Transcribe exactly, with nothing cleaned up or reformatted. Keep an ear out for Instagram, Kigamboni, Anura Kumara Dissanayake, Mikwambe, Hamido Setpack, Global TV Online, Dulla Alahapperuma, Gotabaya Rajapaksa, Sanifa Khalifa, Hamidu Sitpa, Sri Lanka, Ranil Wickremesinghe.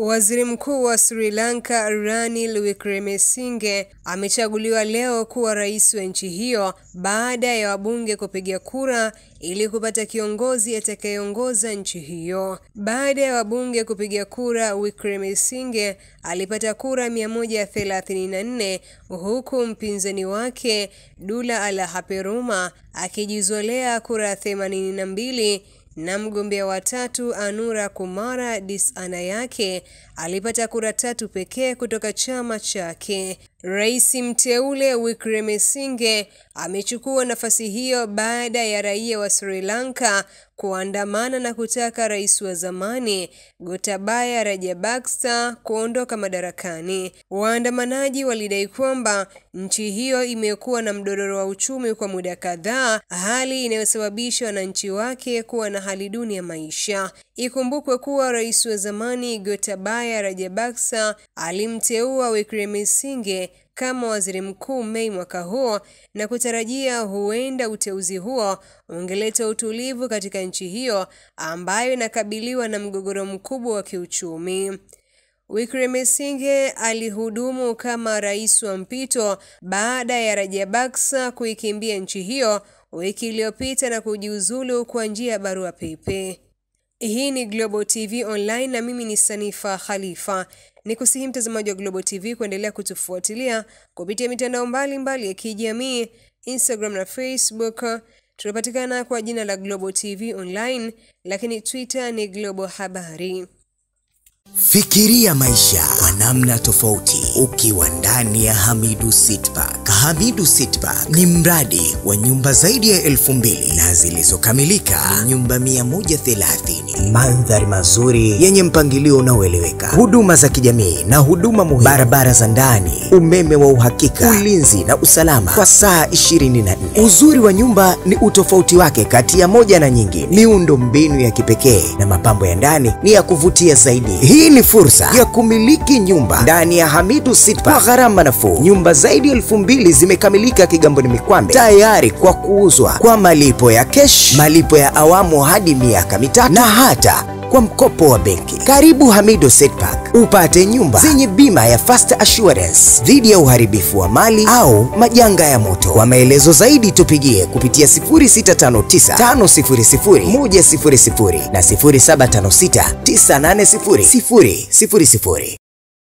Waziri Mkuu wa Sri Lanka Ranil Wickremesinghe amechaguliwa leo kuwa rais wa nchi hiyo baada ya wabunge kupiga kura ili kupata kiongozi atakayeongoza nchi hiyo. Baada ya wabunge kupiga kura, Wickremesinghe alipata kura mia moja thelathini na nne huku mpinzani wake Dulla Alahapperuma akijizolea kura themanini na mbili. Na mgombea wa tatu Anura Kumara Dissanayake alipata kura tatu pekee kutoka chama chake. Rais mteule Wickremesinghe amechukua nafasi hiyo baada ya raia wa Sri Lanka kuandamana na kutaka rais wa zamani Gotabaya Rajapaksa kuondoka madarakani. Waandamanaji walidai kwamba nchi hiyo imekuwa na mdororo wa uchumi kwa muda kadhaa, hali inayosababishwa na nchi wake kuwa na hali duni ya maisha. Ikumbukwe kuwa rais wa zamani Gotabaya Rajapaksa alimteua Wickremesinghe kama waziri mkuu Mei mwaka huo, na kutarajia huenda uteuzi huo ungeleta utulivu katika nchi hiyo ambayo inakabiliwa na mgogoro mkubwa wa kiuchumi. Wickremesinghe alihudumu kama rais wa mpito baada ya Rajapaksa kuikimbia nchi hiyo wiki iliyopita na kujiuzulu kwa njia ya barua pepe. Hii ni Global T V Online na mimi ni Sanifa Khalifa. Nikusihi mtazamaji wa Global T V kuendelea kutufuatilia kupitia mitandao mbalimbali ya kijamii, Instagram na Facebook. Tunapatikana kwa jina la Global T V Online, lakini Twitter ni Global Habari. Fikiria maisha kwa namna tofauti ukiwa ndani ya Hamidu Sitpa. Hamidu Sitpa ni mradi wa nyumba zaidi ya elfu mbili na zilizokamilika nyumba mia moja thelathini. Mandhari mazuri yenye mpangilio unaoeleweka, huduma za kijamii na huduma muhimu, barabara za ndani, umeme wa uhakika, ulinzi na usalama kwa saa ishirini na nne. Uzuri wa nyumba ni utofauti wake kati ya moja na nyingine. Miundo mbinu ya kipekee na mapambo ya ndani ni ya kuvutia zaidi. Hii ni fursa ya kumiliki nyumba ndani ya Hamidu Sitpa kwa gharama nafuu. Nyumba zaidi ya elfu mbili zimekamilika Kigamboni Mikwambe, tayari kwa kuuzwa kwa malipo ya cash, malipo ya awamu hadi miaka mitatu na hata kwa mkopo wa benki. Karibu Hamido Setpack upate nyumba zenye bima ya Fast Assurance dhidi ya uharibifu wa mali au majanga ya moto. Kwa maelezo zaidi tupigie kupitia sifuri sita tano tisa tano sifuri sifuri moja sifuri sifuri na sifuri saba tano sita tisa nane sifuri sifuri sifuri.